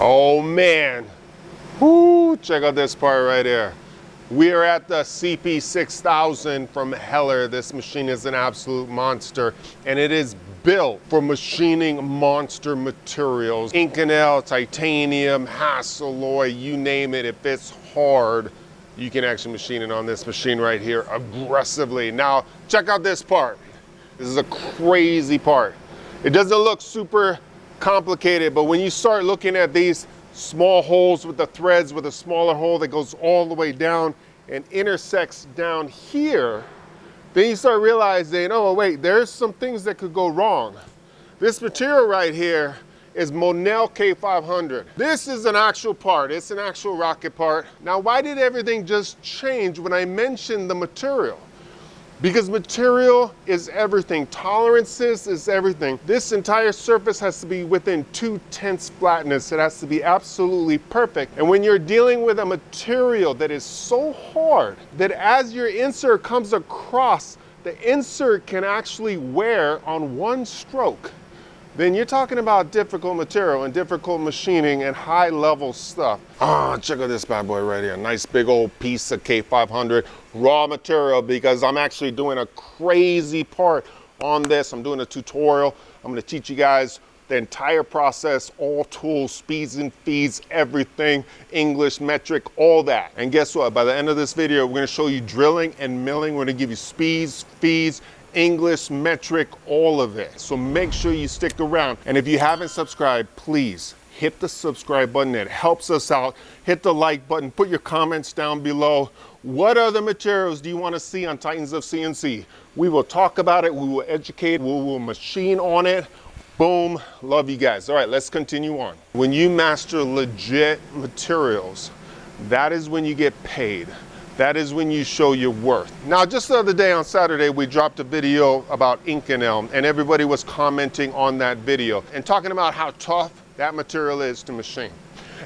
Oh man, woo, check out this part right here. We are at the CP6000 from Heller. This machine is an absolute monster, and it is built for machining monster materials. Inconel, titanium, Hasseloy, you name it, if it's hard, you can actually machine it on this machine right here aggressively. Now, check out this part. This is a crazy part. It doesn't look super complicated, but when you start looking at these small holes with the threads, with a smaller hole that goes all the way down and intersects down here, then you start realizing, oh wait, there's some things that could go wrong. This material right here is Monel K500. This is an actual part, it's an actual rocket part. Now why did everything just change when I mentioned the material? Because material is everything. Tolerances is everything. This entire surface has to be within 2/10 flatness. It has to be absolutely perfect. And when you're dealing with a material that is so hard that as your insert comes across, the insert can actually wear on one stroke, then you're talking about difficult material and difficult machining and high level stuff. Ah, check out this bad boy right here. Nice big old piece of K500 raw material, because I'm actually doing a crazy part on this. I'm doing a tutorial. I'm gonna teach you guys the entire process, all tools, speeds and feeds, everything, English, metric, all that. And guess what? By the end of this video, we're gonna show you drilling and milling. We're gonna give you speeds, feeds, English, metric, all of it. So make sure you stick around. And if you haven't subscribed, please hit the subscribe button. It helps us out. Hit the like button. Put your comments down below. What other materials do you want to see on Titans of CNC? We will talk about it. We will educate. We will machine on it. Boom. Love you guys. All right, let's continue on. When you master legit materials, that is when you get paid. That is when you show your worth. Now, just the other day on Saturday, we dropped a video about Inconel, and everybody was commenting on that video and talking about how tough that material is to machine.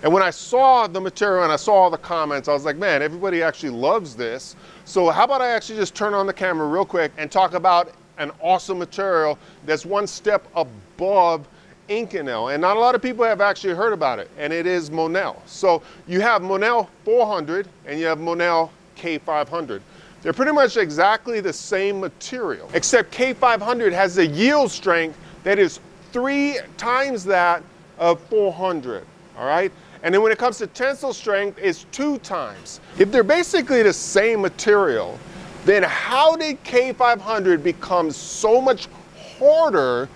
And when I saw the material and I saw all the comments, I was like, man, everybody actually loves this. So how about I actually just turn on the camera real quick and talk about an awesome material that's one step above Inconel, and not a lot of people have actually heard about it, and it is Monel. So you have Monel 400 and you have Monel K500. They're pretty much exactly the same material, except K500 has a yield strength that is 3 times that of 400, all right? And then when it comes to tensile strength, it's 2 times. If they're basically the same material, then how did K500 become so much harder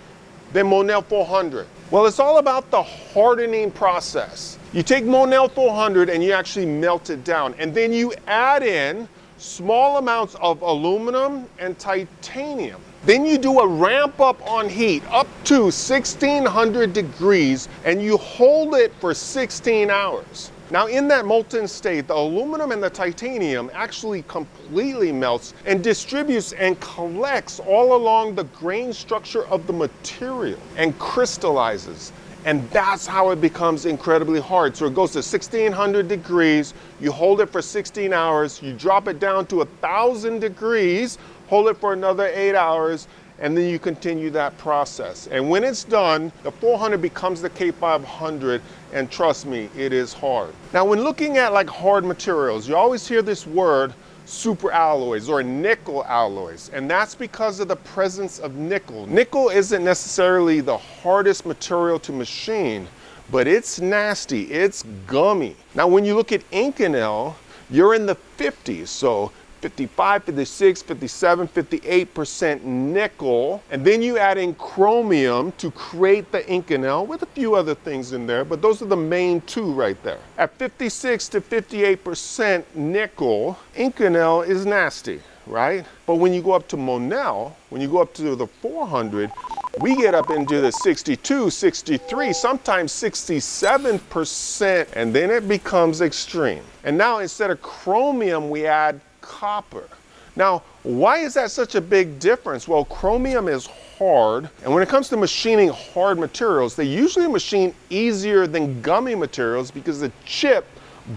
than Monel 400? Well, it's all about the hardening process. You take Monel 400 and you actually melt it down, and then you add in small amounts of aluminum and titanium. Then you do a ramp up on heat up to 1600 degrees and you hold it for 16 hours. Now in that molten state, the aluminum and the titanium actually completely melts and distributes and collects all along the grain structure of the material and crystallizes. And that's how it becomes incredibly hard. So it goes to 1600 degrees, you hold it for 16 hours, you drop it down to 1000 degrees, hold it for another 8 hours, and then you continue that process. And when it's done, the 400 becomes the K500, and trust me, it is hard. Now, when looking at like hard materials, you always hear this word super alloys or nickel alloys, and that's because of the presence of nickel. Nickel isn't necessarily the hardest material to machine, but it's nasty, it's gummy. Now, when you look at Inconel, you're in the 50s, so 55, 56, 57, 58% nickel. And then you add in chromium to create the Inconel with a few other things in there, but those are the main two right there. At 56 to 58% nickel, Inconel is nasty, right? But when you go up to Monel, when you go up to the 400, we get up into the 62, 63, sometimes 67%, and then it becomes extreme. And now instead of chromium, we add copper. Now, why is that such a big difference? Well, chromium is hard, and when it comes to machining hard materials, they usually machine easier than gummy materials because the chip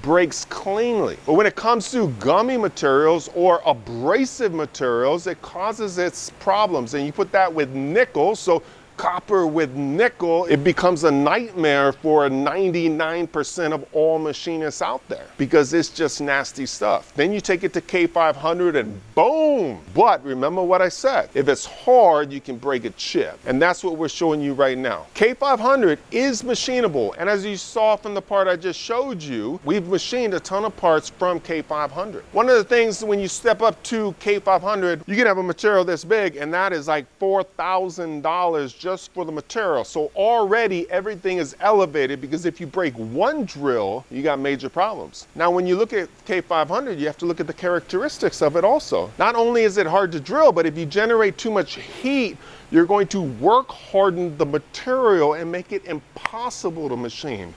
breaks cleanly. But when it comes to gummy materials or abrasive materials, it causes its problems, and you put that with nickel, so copper with nickel, it becomes a nightmare for 99% of all machinists out there because it's just nasty stuff. Then you take it to K500 and boom. But remember what I said, if it's hard, you can break a chip. And that's what we're showing you right now. K500 is machinable. And as you saw from the part I just showed you, we've machined a ton of parts from K500. One of the things when you step up to K500, you can have a material this big and that is like $4,000 just for the material. So already everything is elevated because if you break one drill, you got major problems. Now, when you look at K500, you have to look at the characteristics of it also. Not only is it hard to drill, but if you generate too much heat, you're going to work harden the material and make it impossible to machine.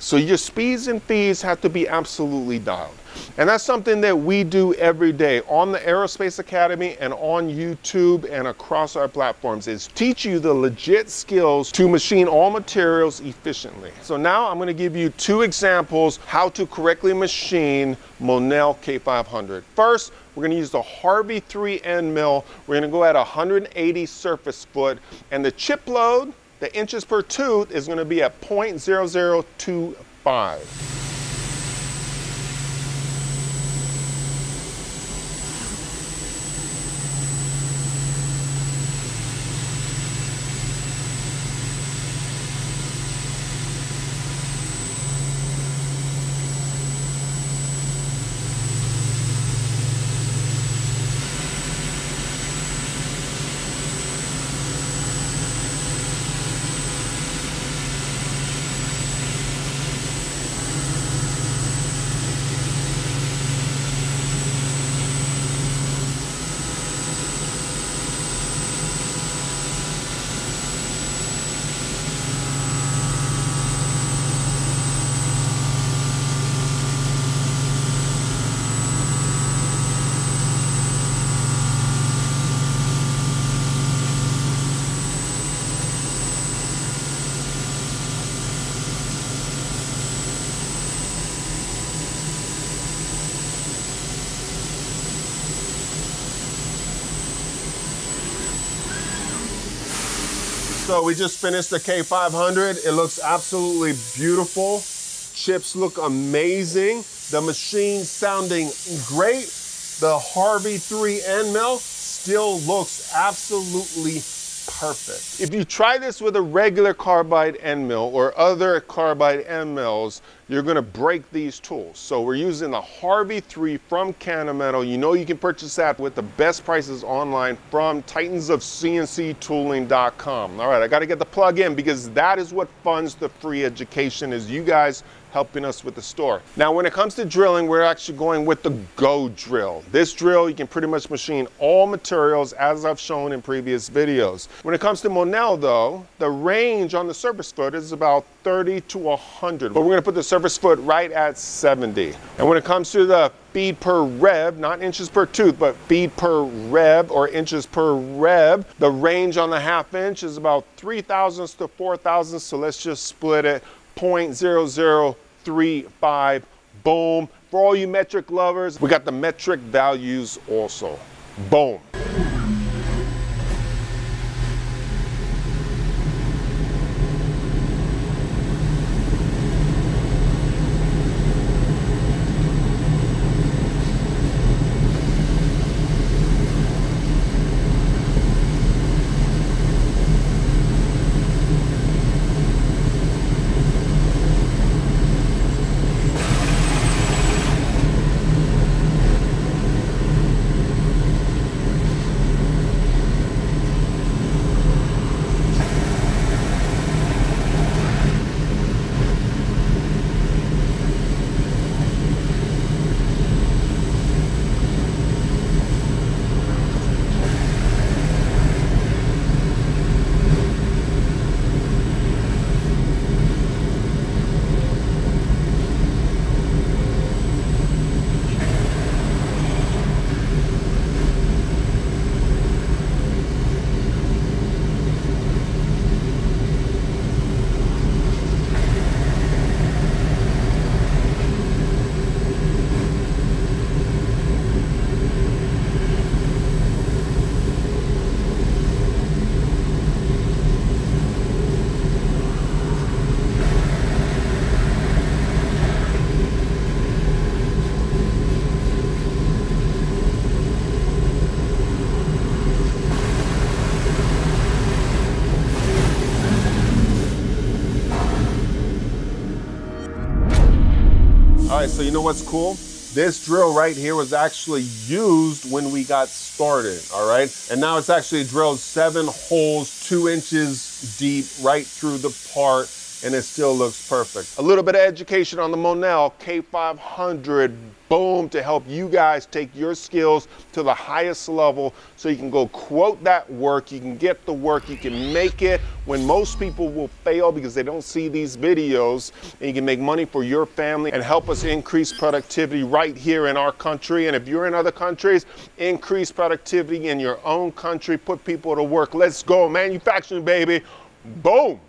So your speeds and feeds have to be absolutely dialed. And that's something that we do every day on the Aerospace Academy and on YouTube and across our platforms is teach you the legit skills to machine all materials efficiently. So now I'm going to give you two examples how to correctly machine Monel K500. First, we're going to use the Harvey 3 end mill. We're going to go at 180 surface foot and the chip load, the inches per tooth, is going to be at 0.0025. So we just finished the K500. It looks absolutely beautiful. Chips look amazing. The machine sounding great. The Harvey 3 end mill still looks absolutely perfect. If you try this with a regular carbide end mill or other carbide end mills, you're going to break these tools. So we're using the Harvey 3 from Kennametal. You know you can purchase that with the best prices online from titansofcnctooling.com. All right, I got to get the plug in because that is what funds the free education, is you guys helping us with the store. Now, when it comes to drilling, we're actually going with the Go Drill. This drill, you can pretty much machine all materials as I've shown in previous videos. When it comes to Monel though, the range on the surface foot is about 30 to 100, but we're going to put the surface foot right at 70. And when it comes to the feed per rev, not inches per tooth, but feed per rev or inches per rev, the range on the half inch is about 3,000 to 4,000. So let's just split it 0.0035. Boom. For all you metric lovers, we got the metric values also. Boom. All right, so you know what's cool? This drill right here was actually used when we got started, all right? And now it's actually drilled 7 holes 2 inches deep right through the part, and it still looks perfect. A little bit of education on the Monel K500, boom, to help you guys take your skills to the highest level so you can go quote that work, you can get the work, you can make it when most people will fail because they don't see these videos, and you can make money for your family and help us increase productivity right here in our country. And if you're in other countries, increase productivity in your own country, put people to work. Let's go, manufacturing, baby, boom.